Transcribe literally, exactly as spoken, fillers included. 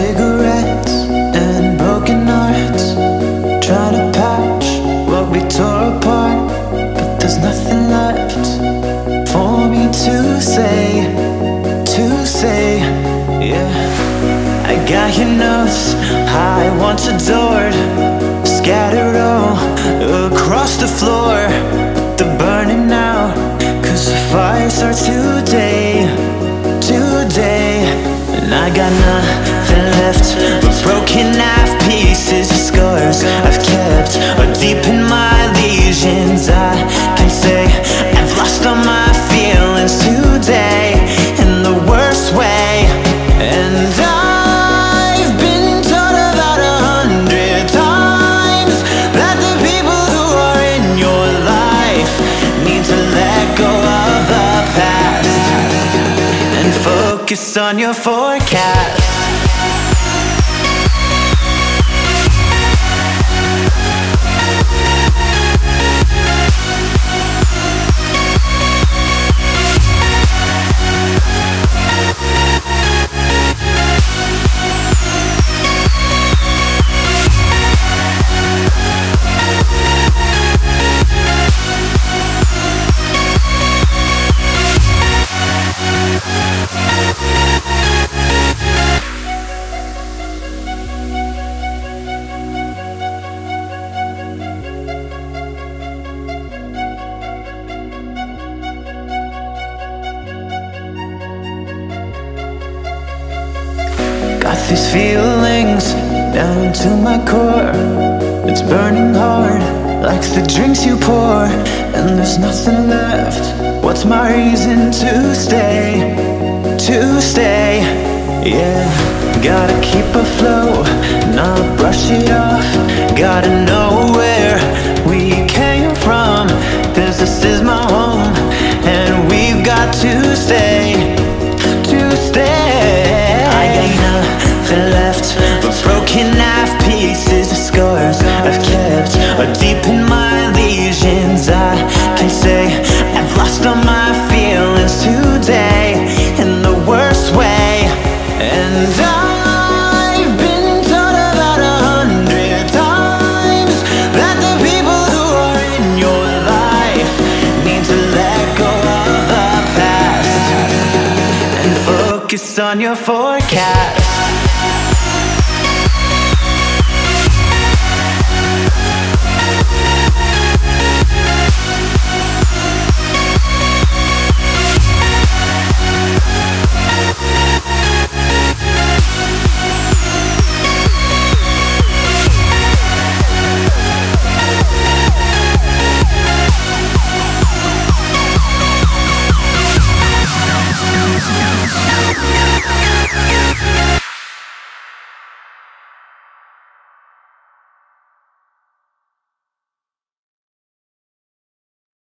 Cigarettes and broken hearts, trying to patch what we tore apart. But there's nothing left for me to say, to say, yeah. I got your notes, I once adored, scattered all across the floor. But they're burning out, cause the fire starts today, today. And I got nothing left but broken half pieces of scars I've kept are deep in my lesions. I can say I've lost all my feelings today in the worst way. And I've been told about a hundred times that the people who are in your life need to let go of the past and focus on your forecast. Got these feelings down to my core. It's burning hard, like the drinks you pour. And there's nothing left. What's my reason to stay, to stay, yeah. Gotta keep afloat, not brush it off. Gotta know where we came from. Cause this is my home, and we've got to stay, to stay. Left, but broken half pieces of scars I've kept are deep in my lesions. I can say I've lost all my feelings today in the worst way. And I've been told about a hundred times that the people who are in your life need to let go of the past and focus on your forecast.